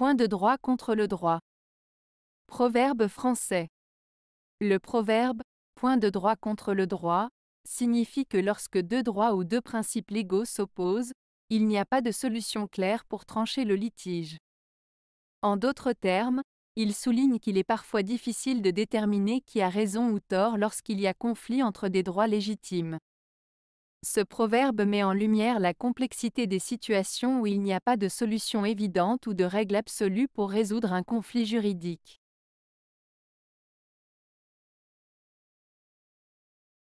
Point de droit contre le droit. Proverbe français. Le proverbe « point de droit contre le droit » signifie que lorsque deux droits ou deux principes légaux s'opposent, il n'y a pas de solution claire pour trancher le litige. En d'autres termes, il souligne qu'il est parfois difficile de déterminer qui a raison ou tort lorsqu'il y a conflit entre des droits légitimes. Ce proverbe met en lumière la complexité des situations où il n'y a pas de solution évidente ou de règle absolue pour résoudre un conflit juridique.